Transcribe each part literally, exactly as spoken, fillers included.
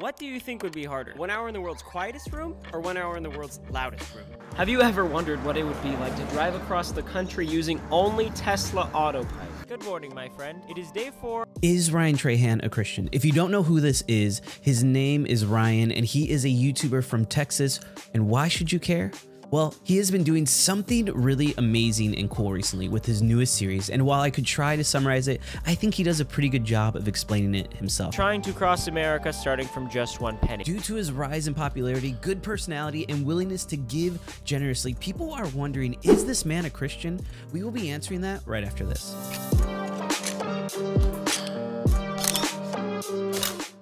What do you think would be harder? One hour in the world's quietest room or one hour in the world's loudest room? Have you ever wondered what it would be like to drive across the country using only Tesla autopilot? Good morning, my friend. It is day four. Is Ryan Trahan a Christian? If you don't know who this is, his name is Ryan, and he is a YouTuber from Texas. And why should you care? Well, he has been doing something really amazing and cool recently with his newest series, and while I could try to summarize it, I think he does a pretty good job of explaining it himself. Trying to cross America starting from just one penny. Due to his rise in popularity, good personality, and willingness to give generously, people are wondering, is this man a Christian? We will be answering that right after this.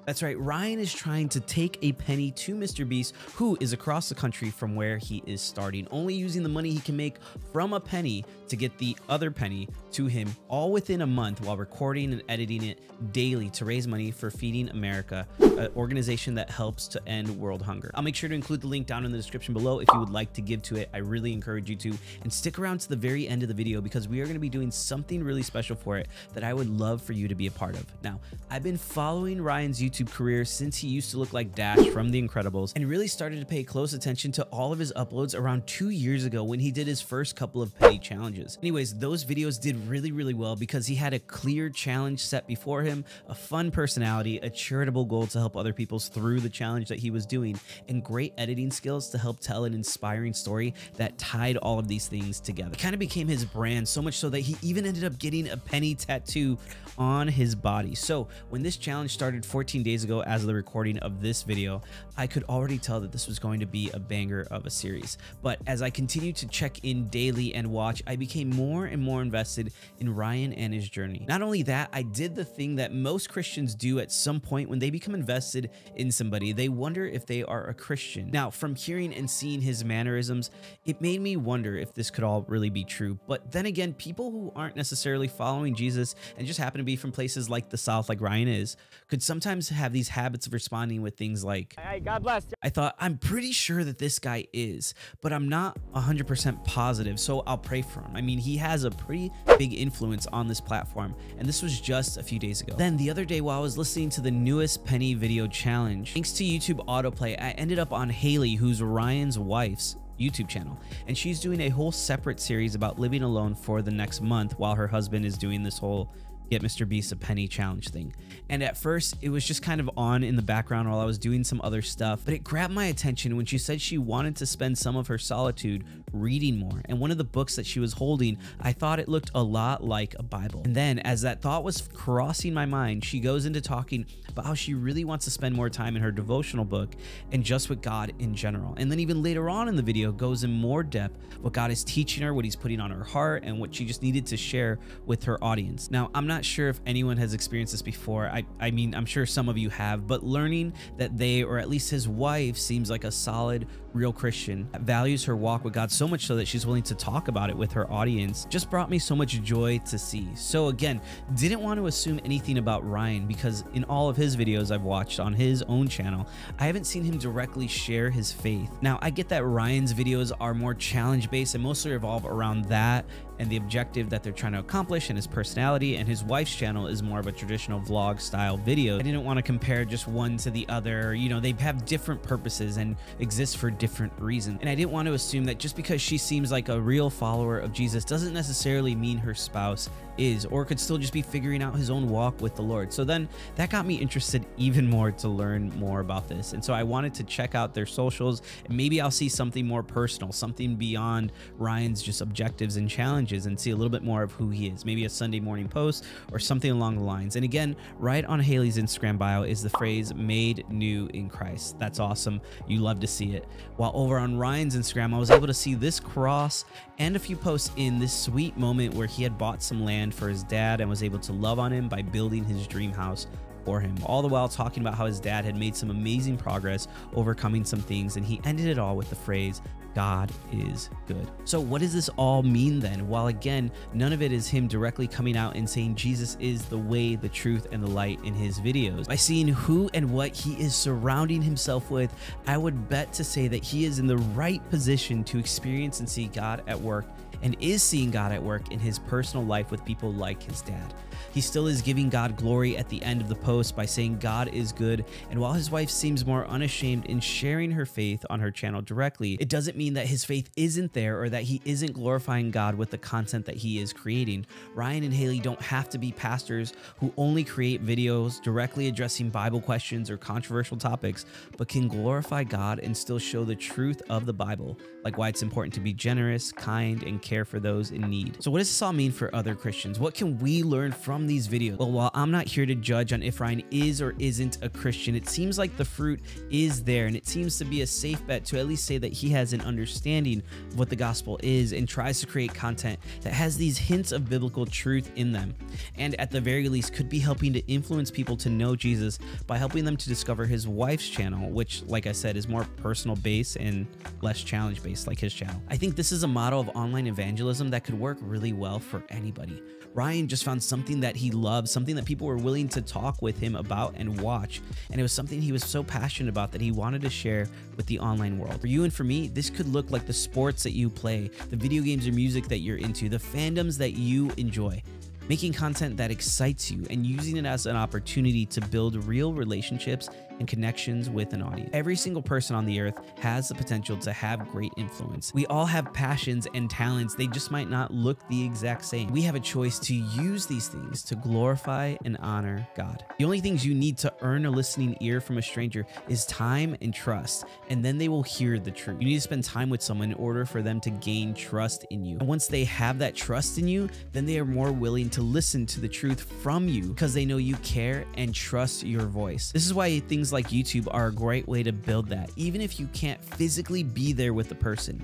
That's right, Ryan is trying to take a penny to Mister Beast, who is across the country from where he is starting, only using the money he can make from a penny to get the other penny to him, all within a month, while recording and editing it daily to raise money for Feeding America, an organization that helps to end world hunger. I'll make sure to include the link down in the description below if you would like to give to it. I really encourage you to, and stick around to the very end of the video because we are going to be doing something really special for it that I would love for you to be a part of. Now, I've been following Ryan's YouTube career since he used to look like Dash from The Incredibles, and really started to pay close attention to all of his uploads around two years ago when he did his first couple of penny challenges. Anyways, those videos did really, really well because he had a clear challenge set before him, a fun personality, a charitable goal to help other people through the challenge that he was doing, and great editing skills to help tell an inspiring story that tied all of these things together. It kind of became his brand, so much so that he even ended up getting a penny tattoo on his body. So when this challenge started fourteen days days ago as of the recording of this video, I could already tell that this was going to be a banger of a series. But as I continued to check in daily and watch, I became more and more invested in Ryan and his journey. Not only that, I did the thing that most Christians do at some point when they become invested in somebody. They wonder if they are a Christian. Now, from hearing and seeing his mannerisms, it made me wonder if this could all really be true. But then again, people who aren't necessarily following Jesus and just happen to be from places like the South, like Ryan is, could sometimes have these habits of responding with things like, hey, God bless. I thought, I'm pretty sure that this guy is, but I'm not one hundred percent positive, so I'll pray for him. I mean, he has a pretty big influence on this platform, and this was just a few days ago. Then the other day, while I was listening to the newest penny video challenge, thanks to YouTube autoplay, I ended up on Haley, who's Ryan's wife's YouTube channel, and she's doing a whole separate series about living alone for the next month while her husband is doing this whole get Mister Beast a penny challenge thing. And at first it was just kind of on in the background while I was doing some other stuff, but it grabbed my attention when she said she wanted to spend some of her solitude reading more. And one of the books that she was holding, I thought it looked a lot like a Bible. And then as that thought was crossing my mind, she goes into talking about how she really wants to spend more time in her devotional book and just with God in general. And then even later on in the video goes in more depth what God is teaching her, what he's putting on her heart, and what she just needed to share with her audience. Now, I'm not Not sure if anyone has experienced this before. I, I mean, I'm sure some of you have, but learning that they, or at least his wife, seems like a solid, real Christian, values her walk with God so much so that she's willing to talk about it with her audience, just brought me so much joy to see. So again, didn't want to assume anything about Ryan because in all of his videos I've watched on his own channel, I haven't seen him directly share his faith. Now, I get that Ryan's videos are more challenge-based and mostly revolve around that and the objective that they're trying to accomplish and his personality, and his wife's channel is more of a traditional vlog style video. I didn't want to compare just one to the other. You know, they have different purposes and exist for different reasons. And I didn't want to assume that just because she seems like a real follower of Jesus doesn't necessarily mean her spouse is, or could still just be figuring out his own walk with the Lord. So then that got me interested even more to learn more about this. And so I wanted to check out their socials, and maybe I'll see something more personal, something beyond Ryan's just objectives and challenges, and see a little bit more of who he is. Maybe a Sunday morning post or something along the lines. And again, right on Haley's Instagram bio is the phrase "made new in Christ." That's awesome. You love to see it. While over on Ryan's Instagram, I was able to see this cross and a few posts in this sweet moment where he had bought some land for his dad and was able to love on him by building his dream house for him, all the while talking about how his dad had made some amazing progress overcoming some things, and he ended it all with the phrase "God is good." So what does this all mean then? While again, none of it is him directly coming out and saying Jesus is the way, the truth, and the light in his videos. By seeing who and what he is surrounding himself with, I would bet to say that he is in the right position to experience and see God at work and is seeing God at work in his personal life with people like his dad. He still is giving God glory at the end of the post by saying God is good, and while his wife seems more unashamed in sharing her faith on her channel directly, it doesn't mean that his faith isn't there or that he isn't glorifying God with the content that he is creating. Ryan and Haley don't have to be pastors who only create videos directly addressing Bible questions or controversial topics, but can glorify God and still show the truth of the Bible, like why it's important to be generous, kind, and care for those in need. So what does this all mean for other Christians? What can we learn from these videos? Well, while I'm not here to judge on if Ryan is or isn't a Christian, it seems like the fruit is there, and it seems to be a safe bet to at least say that he has an understanding of what the gospel is and tries to create content that has these hints of biblical truth in them, and at the very least could be helping to influence people to know Jesus by helping them to discover his wife's channel, which, like I said, is more personal based and less challenge based like his channel. I think this is a model of online evangelism that could work really well for anybody. Ryan just found something that he loved, something that people were willing to talk with him about and watch, and it was something he was so passionate about that he wanted to share with the online world. For you and for me, this could look like the sports that you play, the video games or music that you're into, the fandoms that you enjoy. Making content that excites you and using it as an opportunity to build real relationships and connections with an audience. Every single person on the earth has the potential to have great influence. We all have passions and talents. They just might not look the exact same. We have a choice to use these things to glorify and honor God. The only things you need to earn a listening ear from a stranger is time and trust, and then they will hear the truth. You need to spend time with someone in order for them to gain trust in you. And once they have that trust in you, then they are more willing to listen to the truth from you because they know you care and trust your voice. This is why things like YouTube are a great way to build that, even if you can't physically be there with the person.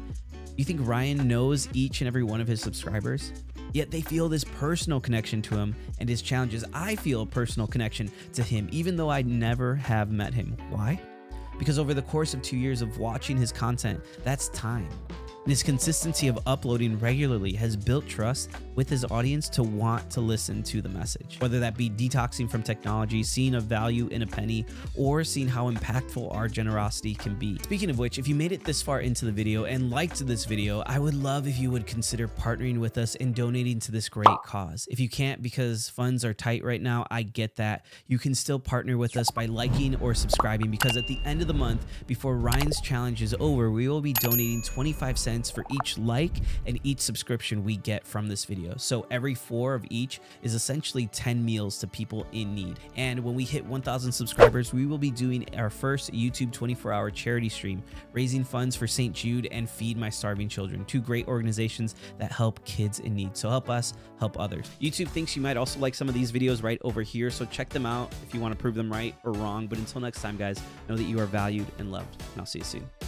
You think Ryan knows each and every one of his subscribers? Yet they feel this personal connection to him and his challenges. I feel a personal connection to him, even though I never have met him. Why? Because over the course of two years of watching his content, that's time. And his consistency of uploading regularly has built trust with his audience to want to listen to the message. Whether that be detoxing from technology, seeing a value in a penny, or seeing how impactful our generosity can be. Speaking of which, if you made it this far into the video and liked this video, I would love if you would consider partnering with us and donating to this great cause. If you can't because funds are tight right now, I get that. You can still partner with us by liking or subscribing, because at the end of the month, before Ryan's challenge is over, we will be donating twenty-five cents for each like and each subscription we get from this video. So every four of each is essentially ten meals to people in need. And when we hit one thousand subscribers, we will be doing our first YouTube twenty-four hour charity stream, raising funds for Saint Jude and Feed My Starving Children, two great organizations that help kids in need. So help us help others. YouTube thinks you might also like some of these videos right over here, so check them out if you want to prove them right or wrong. But until next time, guys, know that you are valued and loved, and I'll see you soon.